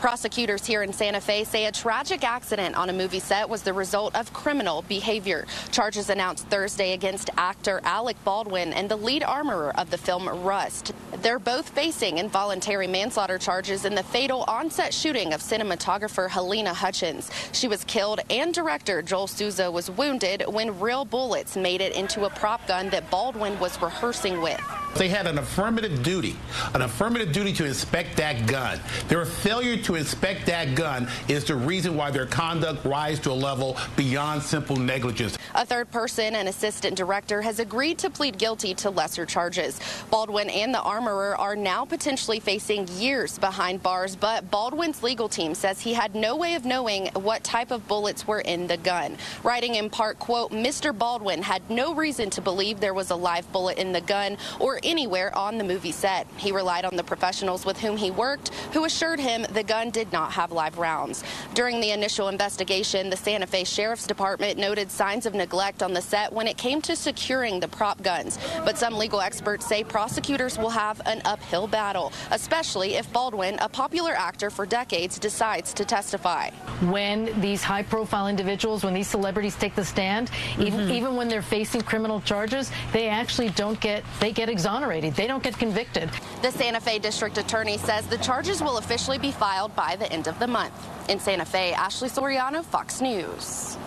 Prosecutors here in Santa Fe say a tragic accident on a movie set was the result of criminal behavior. Charges announced Thursday against actor Alec Baldwin and the lead armorer of the film Rust. They're both facing involuntary manslaughter charges in the fatal on-set shooting of cinematographer Halyna Hutchins. She was killed and director Joel Souza was wounded when real bullets made it into a prop gun that Baldwin was rehearsing with. They had an affirmative duty to inspect that gun. Their failure to inspect that gun is the reason why their conduct rises to a level beyond simple negligence. A third person, an assistant director, has agreed to plead guilty to lesser charges. Baldwin and the armorer are now potentially facing years behind bars, but Baldwin's legal team says he had no way of knowing what type of bullets were in the gun. Writing in part, quote, Mr. Baldwin had no reason to believe there was a live bullet in the gun or anywhere on the movie set. He relied on the professionals with whom he worked, who assured him the gun did not have live rounds. During the initial investigation, the Santa Fe Sheriff's Department noted signs of neglect on the set when it came to securing the prop guns. But some legal experts say prosecutors will have an uphill battle, especially if Baldwin, a popular actor for decades, decides to testify. When these high-profile individuals, when these celebrities take the stand, even when they're facing criminal charges, they actually get exonerated. They don't get convicted. The Santa Fe District Attorney says the charges will officially be filed by the end of the month. In Santa Fe, Ashley Soriano, Fox News.